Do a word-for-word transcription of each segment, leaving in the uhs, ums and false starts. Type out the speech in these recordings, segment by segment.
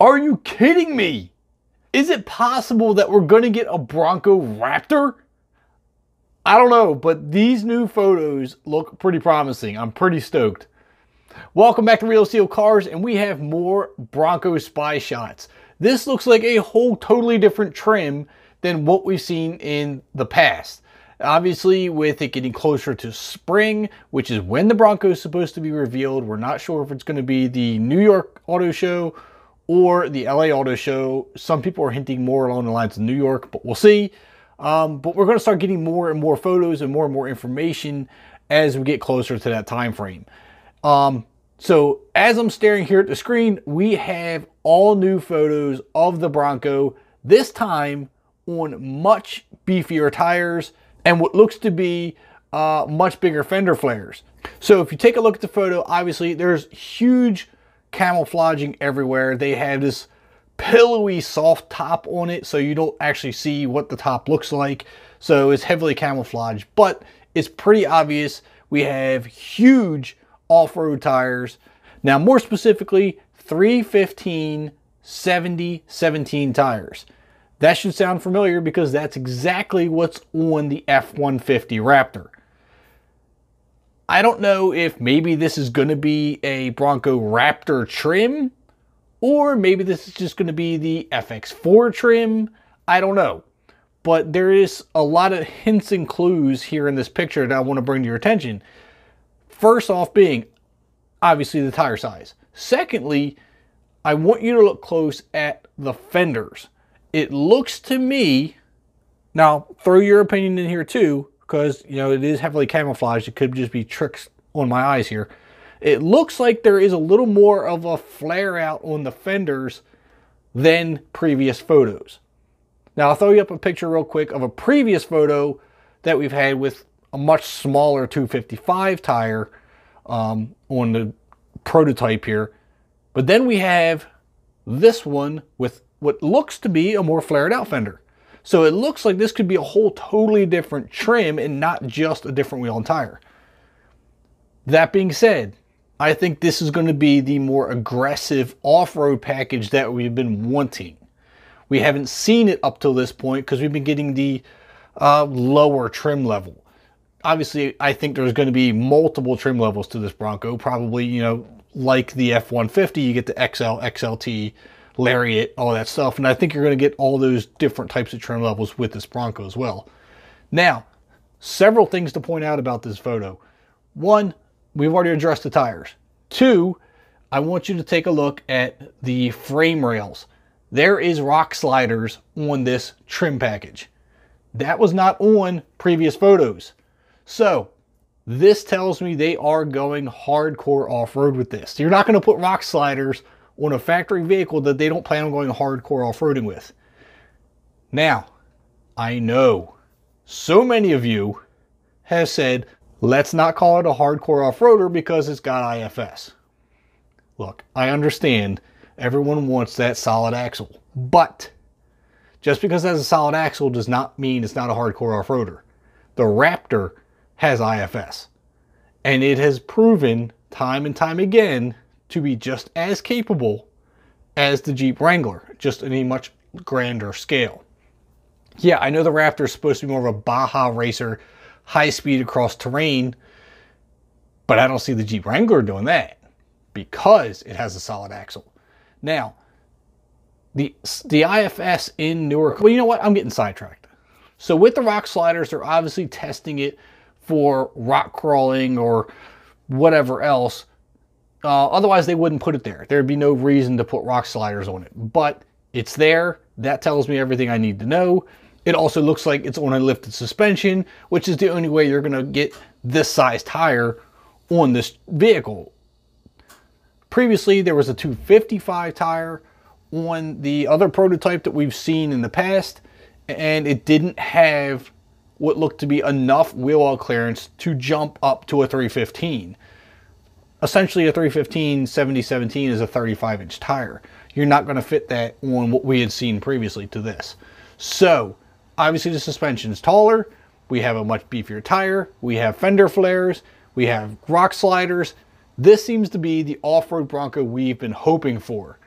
Are you kidding me? Is it possible that we're gonna get a Bronco Raptor? I don't know, but these new photos look pretty promising. I'm pretty stoked. Welcome back to Real Steel Cars, and we have more Bronco spy shots. This looks like a whole totally different trim than what we've seen in the past. Obviously, with it getting closer to spring, which is when the Bronco is supposed to be revealed, we're not sure if it's going to be the New York Auto Show or the L A Auto Show. Some people are hinting more along the lines of New York, but we'll see. Um, but we're going to start getting more and more photos and more and more information as we get closer to that time frame. Um, so as I'm staring here at the screen, we have all new photos of the Bronco, this time on much beefier tires and what looks to be uh, much bigger fender flares. So if you take a look at the photo, obviously there's huge camouflaging everywhere. They have this pillowy soft top on it, so you don't actually see what the top looks like. So it's heavily camouflaged, but it's pretty obvious we have huge off-road tires. Now, more specifically, three fifteen seventy seventeen tires. That should sound familiar because that's exactly what's on the F one fifty Raptor. I don't know if maybe this is going to be a Bronco Raptor trim, or maybe this is just going to be the F X four trim. I don't know. But there is a lot of hints and clues here in this picture that I want to bring to your attention. First off being, obviously, the tire size. Secondly, I want you to look close at the fenders. It looks to me, now throw your opinion in here too, because you know it is heavily camouflaged, it could just be tricks on my eyes here. It looks like there is a little more of a flare out on the fenders than previous photos. Now I'll throw you up a picture real quick of a previous photo that we've had with a much smaller two fifty-five tire um, on the prototype here. But then we have this one with what looks to be a more flared out fender. So it looks like this could be a whole totally different trim and not just a different wheel and tire. That being said, I think this is going to be the more aggressive off-road package that we've been wanting. We haven't seen it up till this point because we've been getting the uh, lower trim level. Obviously, I think there's going to be multiple trim levels to this Bronco. Probably, you know, like the F one fifty, you get the X L, X L T, Lariat, all that stuff, and I think you're going to get all those different types of trim levels with this Bronco as well. Now, several things to point out about this photo. One, we've already addressed the tires. Two, I want you to take a look at the frame rails. There is rock sliders on this trim package. That was not on previous photos. So this tells me they are going hardcore off-road with this. You're not going to put rock sliders on a factory vehicle that they don't plan on going hardcore off-roading with. Now, I know so many of you have said, let's not call it a hardcore off-roader because it's got I F S. Look, I understand everyone wants that solid axle, but just because it has a solid axle does not mean it's not a hardcore off-roader. The Raptor has I F S, and it has proven time and time again to be just as capable as the Jeep Wrangler, just in a much grander scale. Yeah, I know the Raptor is supposed to be more of a Baja racer, high speed across terrain, but I don't see the Jeep Wrangler doing that because it has a solid axle. Now, the, the I F S in newer, well, you know what? I'm getting sidetracked. So with the rock sliders, they're obviously testing it for rock crawling or whatever else. Uh, otherwise, they wouldn't put it there. There'd be no reason to put rock sliders on it. But it's there. That tells me everything I need to know. It also looks like it's on a lifted suspension, which is the only way you're going to get this size tire on this vehicle. Previously, there was a two fifty-five tire on the other prototype that we've seen in the past, and it didn't have what looked to be enough wheel well clearance to jump up to a three fifteen. Essentially, a three fifteen seventy seventeen is a thirty-five inch tire. You're not going to fit that on what we had seen previously to this. So obviously the suspension is taller. We have a much beefier tire. We have fender flares. We have rock sliders. This seems to be the off-road Bronco we've been hoping for.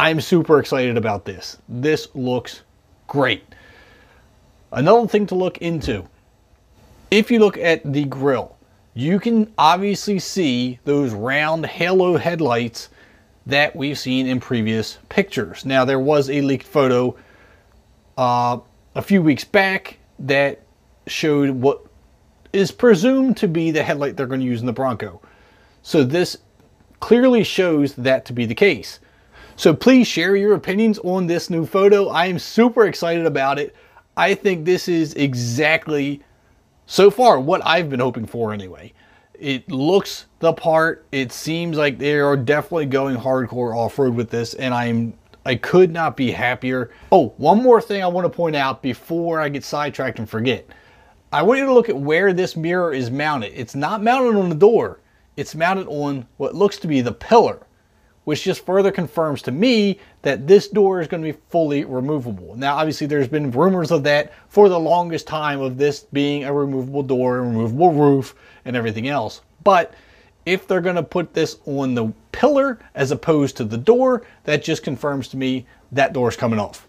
I'm super excited about this. This looks great. Another thing to look into, if you look at the grille, you can obviously see those round halo headlights that we've seen in previous pictures. Now, there was a leaked photo uh, a few weeks back that showed what is presumed to be the headlight they're going to use in the Bronco. So this clearly shows that to be the case. So please share your opinions on this new photo. I am super excited about it. I think this is exactly, so far, what I've been hoping for anyway. It looks the part. It seems like they are definitely going hardcore off-road with this, and I'm I could not be happier. Oh, one more thing I want to point out before I get sidetracked and forget. I want you to look at where this mirror is mounted. It's not mounted on the door. It's mounted on what looks to be the pillar, which just further confirms to me that this door is going to be fully removable. Now, obviously, there's been rumors of that for the longest time, of this being a removable door, a removable roof, and everything else. But if they're going to put this on the pillar as opposed to the door, that just confirms to me that door's coming off.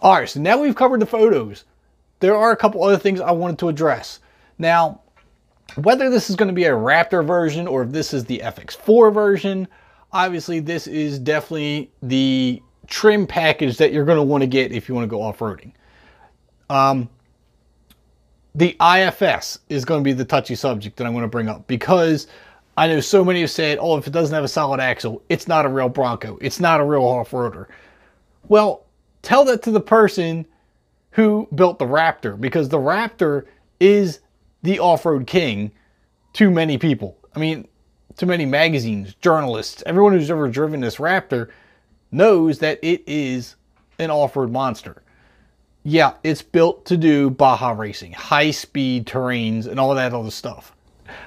All right, so now we've covered the photos. There are a couple other things I wanted to address. Now, whether this is going to be a Raptor version or if this is the F X four version, obviously this is definitely the trim package that you're going to want to get if you want to go off-roading. Um, the I F S is going to be the touchy subject that I'm going to bring up, because I know so many have said, oh, if it doesn't have a solid axle, it's not a real Bronco. It's not a real off-roader. Well, tell that to the person who built the Raptor, because the Raptor is the off-road king to many people. I mean, to many magazines, journalists, everyone who's ever driven this Raptor knows that it is an off-road monster. Yeah, it's built to do Baja racing, high-speed terrains, and all that other stuff.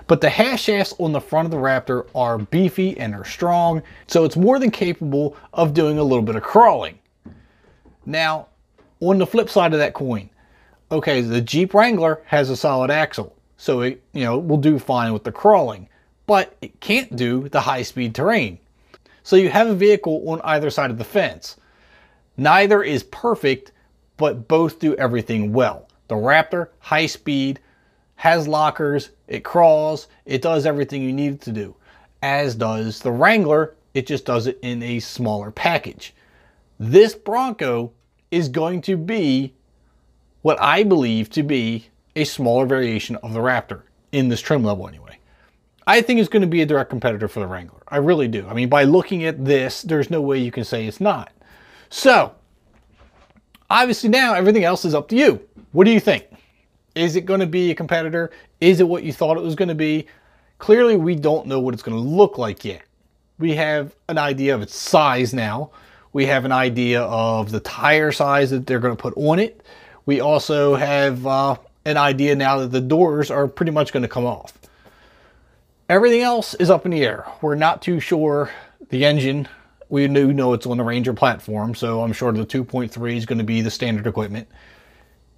But the half shafts on the front of the Raptor are beefy and are strong, so it's more than capable of doing a little bit of crawling. Now, on the flip side of that coin, okay, the Jeep Wrangler has a solid axle, so it, you know, will do fine with the crawling, but it can't do the high-speed terrain. So you have a vehicle on either side of the fence. Neither is perfect, but both do everything well. The Raptor, high-speed, has lockers, it crawls, it does everything you need it to do, as does the Wrangler. It just does it in a smaller package. This Bronco is going to be what I believe to be a smaller variation of the Raptor in this trim level anyway. I think it's going to be a direct competitor for the Wrangler. I really do. I mean, by looking at this, there's no way you can say it's not. So, obviously now everything else is up to you. What do you think? Is it going to be a competitor? Is it what you thought it was going to be? Clearly, we don't know what it's going to look like yet. We have an idea of its size now. We have an idea of the tire size that they're going to put on it. We also have uh, an idea now that the doors are pretty much going to come off. Everything else is up in the air. We're not too sure. The engine, we do know it's on the Ranger platform, so I'm sure the two point three is going to be the standard equipment.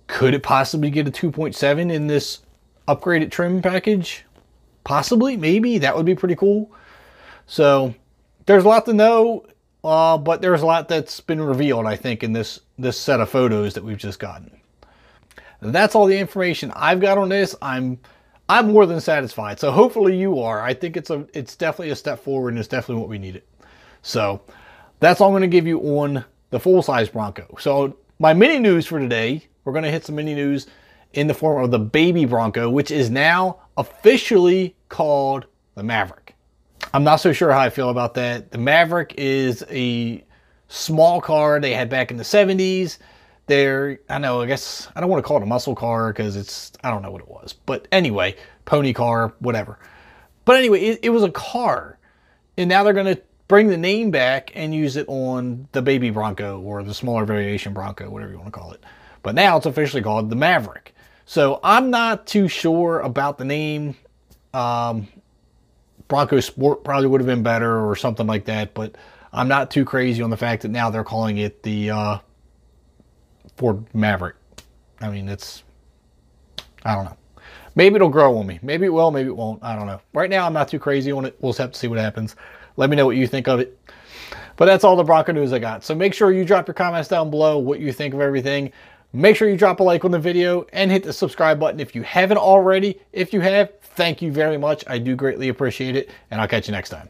Could it possibly get a two point seven in this upgraded trim package? Possibly, maybe. That would be pretty cool. So there's a lot to know. Uh, but there's a lot that's been revealed, I think, in this, this set of photos that we've just gotten. That's all the information I've got on this. I'm, I'm more than satisfied. So hopefully you are. I think it's a, it's definitely a step forward, and it's definitely what we needed. So that's all I'm going to give you on the full-size Bronco. So my mini news for today, we're going to hit some mini news in the form of the baby Bronco, which is now officially called the Maverick. I'm not so sure how I feel about that. The Maverick is a small car they had back in the seventies. They're, I know, I guess, I don't want to call it a muscle car because it's, I don't know what it was. But anyway, pony car, whatever. But anyway, it, it was a car. And now they're going to bring the name back and use it on the baby Bronco or the smaller variation Bronco, whatever you want to call it. But now it's officially called the Maverick. So I'm not too sure about the name. Um... Bronco Sport probably would have been better or something like that, but I'm not too crazy on the fact that now they're calling it the uh, Ford Maverick. I mean, it's, I don't know. Maybe it'll grow on me. Maybe it will, maybe it won't. I don't know. Right now, I'm not too crazy on it. We'll just have to see what happens. Let me know what you think of it. But that's all the Bronco news I got. So make sure you drop your comments down below what you think of everything. Make sure you drop a like on the video and hit the subscribe button if you haven't already. If you have, thank you very much. I do greatly appreciate it, and I'll catch you next time.